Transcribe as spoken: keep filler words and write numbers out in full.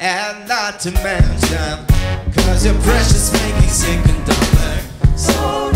and not to mention, 'cause your precious making second dollar. So